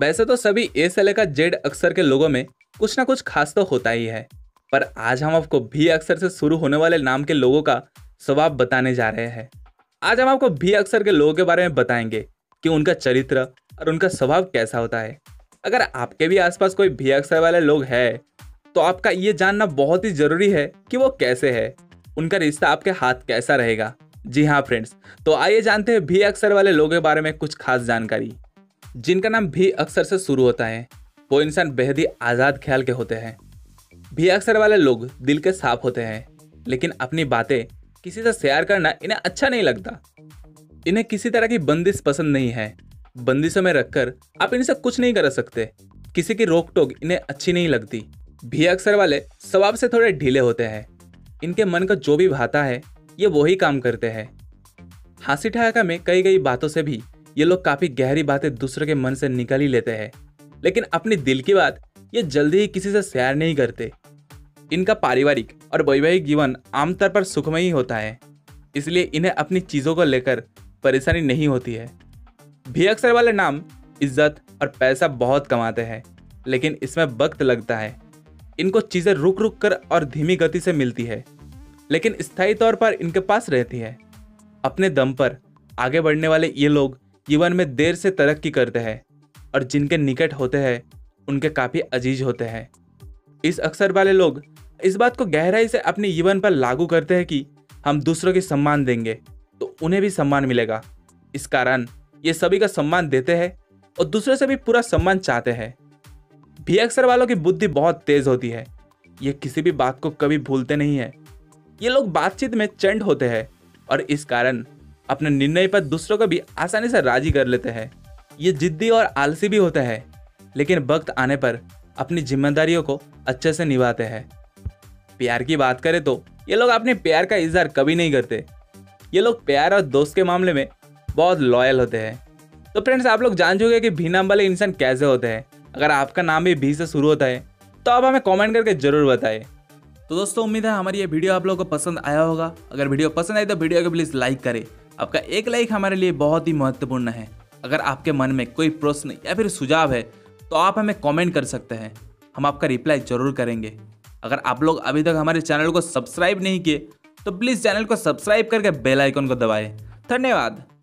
वैसे तो सभी ए से लेकर जेड अक्षर के लोगों में कुछ ना कुछ खास तो होता ही है, पर आज हम आपको भी अक्षर से शुरू होने वाले नाम के लोगों का स्वभाव बताने जा रहे हैं। आज हम आपको भी अक्षर के लोगों के बारे में बताएंगे कि उनका चरित्र और उनका स्वभाव कैसा होता है। अगर आपके भी आसपास कोई भी अक्षर वाले लोग हैं तो आपका ये जानना बहुत ही ज़रूरी है कि वो कैसे है, उनका रिश्ता आपके हाथ कैसा रहेगा। जी हाँ फ्रेंड्स, तो आइए जानते हैं भी अक्षर वाले लोगों के बारे में कुछ खास जानकारी। जिनका नाम भी अक्षर से शुरू होता है वो इंसान बेहद ही आज़ाद ख्याल के होते हैं। भी अक्षर वाले लोग दिल के साफ होते हैं, लेकिन अपनी बातें किसी से शेयर करना इन्हें अच्छा नहीं लगता। इन्हें किसी तरह की बंदिश पसंद नहीं है। बंदिशों में रखकर आप इनसे कुछ नहीं कर सकते। किसी की रोक टोक इन्हें अच्छी नहीं लगती। भी अक्षर वाले स्वभाव से थोड़े ढीले होते हैं। इनके मन को जो भी भाता है ये वही काम करते हैं। हंसी ठहाका में कई कई बातों से भी ये लोग काफ़ी गहरी बातें दूसरे के मन से निकाल ही लेते हैं, लेकिन अपने दिल की बात ये जल्दी ही किसी से शेयर नहीं करते। इनका पारिवारिक और वैवाहिक जीवन आमतौर पर सुखमय ही होता है, इसलिए इन्हें अपनी चीज़ों को लेकर परेशानी नहीं होती है। भी अक्षर वाले नाम इज्जत और पैसा बहुत कमाते हैं, लेकिन इसमें वक्त लगता है। इनको चीज़ें रुक रुक कर और धीमी गति से मिलती है, लेकिन स्थायी तौर पर इनके पास रहती है। अपने दम पर आगे बढ़ने वाले ये लोग जीवन में देर से तरक्की करते हैं और जिनके निकट होते हैं उनके काफ़ी अजीज होते हैं। इस अक्षर वाले लोग इस बात को गहराई से अपने जीवन पर लागू करते हैं कि हम दूसरों की सम्मान देंगे तो उन्हें भी सम्मान मिलेगा। इस कारण ये सभी का सम्मान देते हैं और दूसरे से भी पूरा सम्मान चाहते हैं। भी अक्षर वालों की बुद्धि बहुत तेज़ होती है। ये किसी भी बात को कभी भूलते नहीं है। ये लोग बातचीत में चंट होते हैं और इस कारण अपने निर्णय पर दूसरों को भी आसानी से राजी कर लेते हैं। ये जिद्दी और आलसी भी होते हैं, लेकिन वक्त आने पर अपनी जिम्मेदारियों को अच्छे से निभाते हैं। प्यार की बात करें तो ये लोग अपने प्यार का इजहार कभी नहीं करते। ये लोग प्यार और दोस्त के मामले में बहुत लॉयल होते हैं। तो फ्रेंड्स, आप लोग जान चुके कि भी नाम वाले इंसान कैसे होते हैं। अगर आपका नाम भी भी से शुरू होता है तो आप हमें कमेंट करके ज़रूर बताएं। तो दोस्तों, उम्मीद है हमारी ये वीडियो आप लोगों को पसंद आया होगा। अगर वीडियो पसंद आए तो वीडियो को प्लीज़ लाइक करें। आपका एक लाइक हमारे लिए बहुत ही महत्वपूर्ण है। अगर आपके मन में कोई प्रश्न या फिर सुझाव है तो आप हमें कमेंट कर सकते हैं, हम आपका रिप्लाई ज़रूर करेंगे। अगर आप लोग अभी तक हमारे चैनल को सब्सक्राइब नहीं किए तो प्लीज़ चैनल को सब्सक्राइब करके बेल आइकन को दबाएं। धन्यवाद।